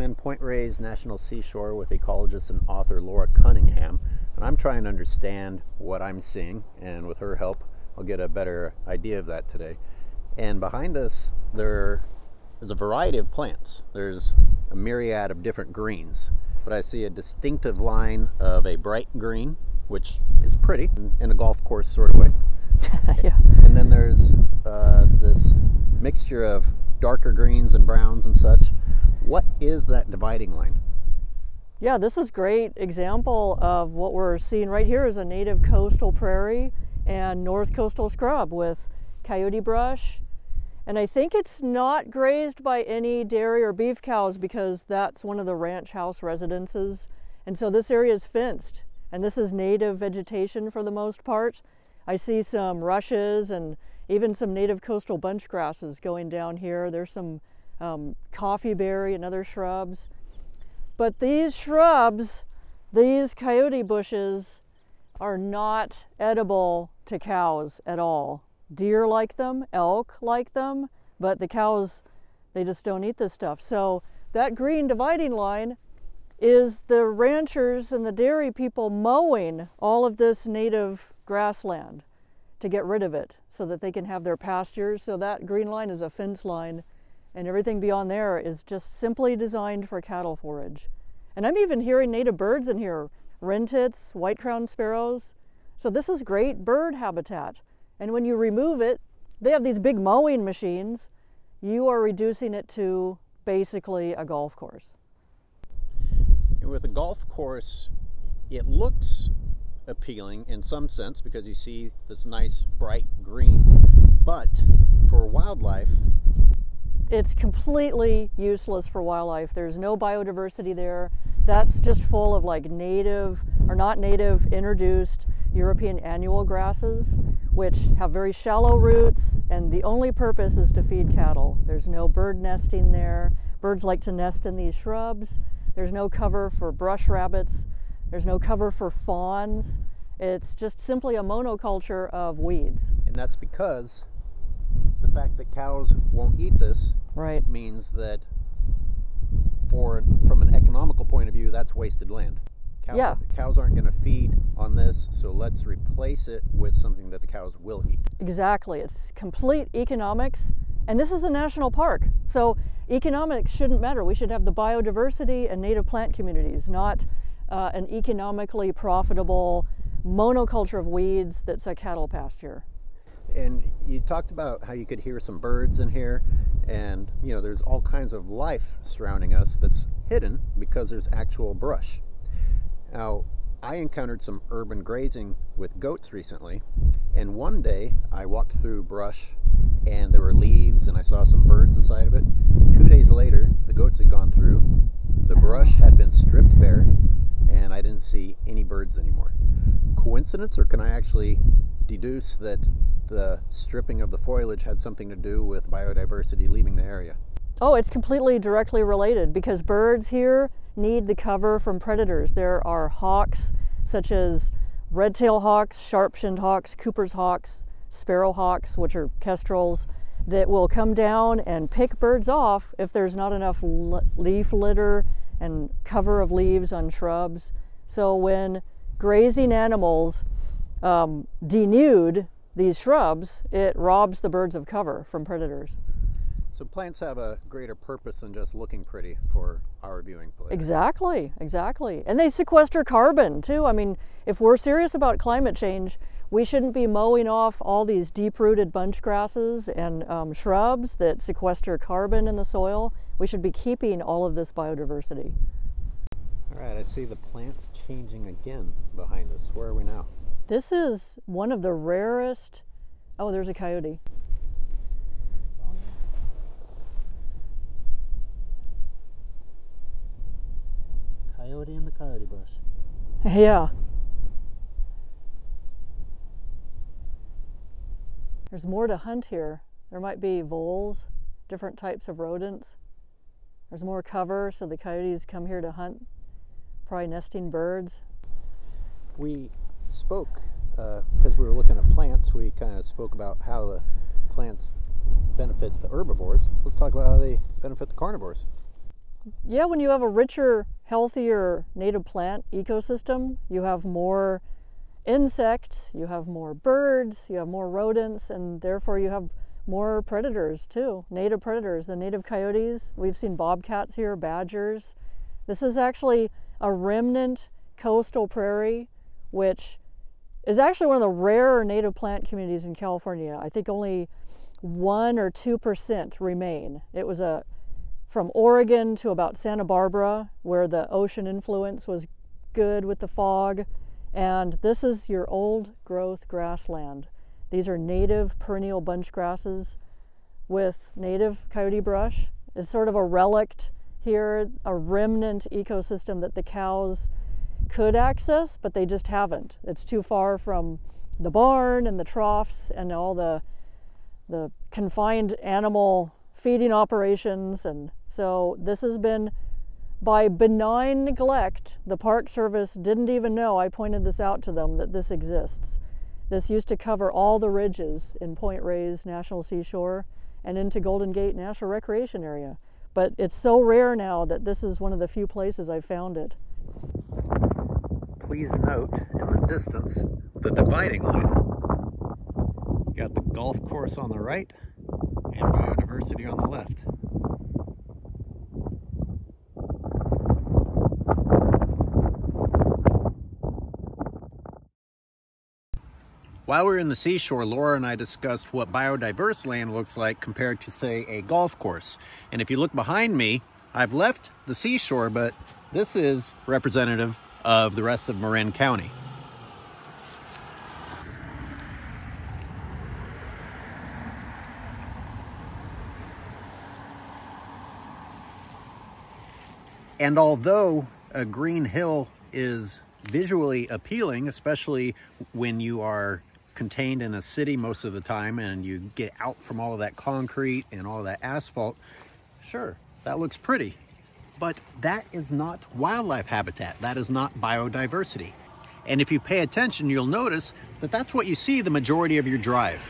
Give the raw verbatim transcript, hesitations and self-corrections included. I'm in Point Reyes National Seashore with ecologist and author Laura Cunningham, and I'm trying to understand what I'm seeing, and with her help I'll get a better idea of that today. And behind us there is a variety of plants. There's a myriad of different greens, but I see a distinctive line of a bright green, which is pretty, in a golf course sort of way. Yeah. And then there's uh, this mixture of darker greens and browns and such. What is that dividing line? Yeah, this is a great example of what we're seeing right here is a native coastal prairie and north coastal scrub with coyote brush. And I think it's not grazed by any dairy or beef cows because that's one of the ranch house residences. And so this area is fenced, and this is native vegetation for the most part. I see some rushes and even some native coastal bunch grasses going down here. There's some um, coffee berry and other shrubs. But these shrubs, these coyote bushes, are not edible to cows at all. Deer like them, elk like them, but the cows, they just don't eat this stuff. So that green dividing line is the ranchers and the dairy people mowing all of this native grassland to get rid of it so that they can have their pastures. So that green line is a fence line, and everything beyond there is just simply designed for cattle forage. And I'm even hearing native birds in here, wren tits, white-crowned sparrows. So this is great bird habitat. And when you remove it, they have these big mowing machines. You are reducing it to basically a golf course. With a golf course, it looks appealing in some sense because you see this nice bright green, but for wildlife, it's completely useless for wildlife. There's no biodiversity there. That's just full of like native or not native introduced European annual grasses, which have very shallow roots, and the only purpose is to feed cattle. There's no bird nesting there. Birds like to nest in these shrubs. There's no cover for brush rabbits. There's no cover for fawns. It's just simply a monoculture of weeds. And that's because the fact that cows won't eat this, right, means that for, from an economical point of view, that's wasted land. Cows, yeah. Cows aren't going to feed on this, so let's replace it with something that the cows will eat. Exactly. It's complete economics. And this is a national park, so economics shouldn't matter. We should have the biodiversity and native plant communities, not uh, an economically profitable monoculture of weeds that's a cattle pasture. And you talked about how you could hear some birds in here, and you know, there's all kinds of life surrounding us that's hidden because there's actual brush. Now, I encountered some urban grazing with goats recently, and one day I walked through brush and there were leaves and I saw some birds inside of it. Two days later, the goats had gone through, the brush had been stripped bare, and I didn't see any birds anymore. Coincidence, or can I actually deduce that the stripping of the foliage had something to do with biodiversity leaving the area? Oh, it's completely directly related because birds here need the cover from predators. There are hawks such as red-tailed hawks, sharp-shinned hawks, Cooper's hawks, sparrow hawks, which are kestrels, that will come down and pick birds off if there's not enough leaf litter and cover of leaves on shrubs. So when grazing animals um, denude these shrubs, it robs the birds of cover from predators. So plants have a greater purpose than just looking pretty for our viewing pleasure. Exactly, exactly. And they sequester carbon too. I mean, if we're serious about climate change, we shouldn't be mowing off all these deep-rooted bunch grasses and um, shrubs that sequester carbon in the soil. We should be keeping all of this biodiversity. All right, I see the plants changing again behind us. Where are we now? This is one of the rarest... Oh, there's a coyote. Coyote in the coyote bush. Yeah. There's more to hunt here. There might be voles, different types of rodents. There's more cover, so the coyotes come here to hunt, probably nesting birds. We spoke, uh, because we were looking at plants, we kind of spoke about how the plants benefit the herbivores. Let's talk about how they benefit the carnivores. yeah, when you have a richer, healthier native plant ecosystem, you have more insects, you have more birds, you have more rodents, and therefore you have more predators too, native predators. The native coyotes, we've seen bobcats here, badgers. This is actually a remnant coastal prairie, which is actually one of the rarer native plant communities in California. I think only one or two percent remain. It was a from Oregon to about Santa Barbara, where the ocean influence was good with the fog. And this is your old growth grassland. These are native perennial bunch grasses with native coyote brush. It's sort of a relic here, a remnant ecosystem that the cows could access, but they just haven't. It's too far from the barn and the troughs and all the, the confined animal feeding operations. And so this has been, by benign neglect, the Park Service didn't even know, I pointed this out to them, that this exists. This used to cover all the ridges in Point Reyes National Seashore and into Golden Gate National Recreation Area. But it's so rare now that this is one of the few places I've found it. Please note, in the distance, the dividing line. You got the golf course on the right and biodiversity on the left. While we were in the seashore, Laura and I discussed what biodiverse land looks like compared to, say, a golf course. And if you look behind me, I've left the seashore, but this is representative of the rest of Marin County. And although a green hill is visually appealing, especially when you are contained in a city most of the time and you get out from all of that concrete and all that asphalt, sure, that looks pretty, but that is not wildlife habitat. That is not biodiversity. And if you pay attention, you'll notice that that's what you see the majority of your drive.